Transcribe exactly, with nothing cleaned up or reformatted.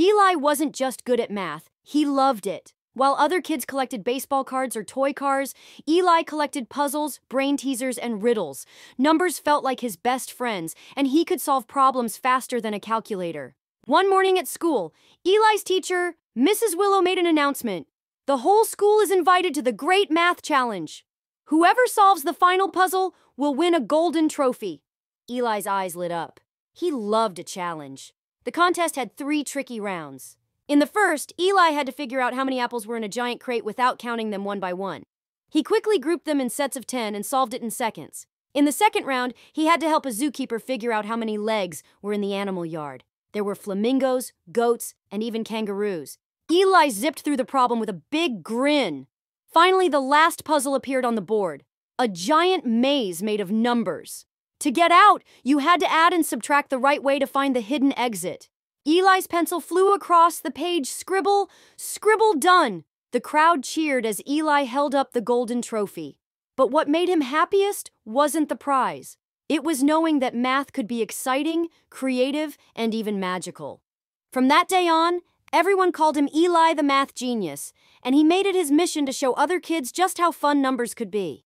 Eli wasn't just good at math, he loved it. While other kids collected baseball cards or toy cars, Eli collected puzzles, brain teasers, and riddles. Numbers felt like his best friends, and he could solve problems faster than a calculator. One morning at school, Eli's teacher, Missus Willow, made an announcement. The whole school is invited to the Great Math Challenge. Whoever solves the final puzzle will win a golden trophy. Eli's eyes lit up. He loved a challenge. The contest had three tricky rounds. In the first, Eli had to figure out how many apples were in a giant crate without counting them one by one. He quickly grouped them in sets of ten and solved it in seconds. In the second round, he had to help a zookeeper figure out how many legs were in the animal yard. There were flamingos, goats, and even kangaroos. Eli zipped through the problem with a big grin. Finally, the last puzzle appeared on the board, a giant maze made of numbers. To get out, you had to add and subtract the right way to find the hidden exit. Eli's pencil flew across the page, scribble, scribble, done. The crowd cheered as Eli held up the golden trophy. But what made him happiest wasn't the prize. It was knowing that math could be exciting, creative, and even magical. From that day on, everyone called him Eli the Math Genius, and he made it his mission to show other kids just how fun numbers could be.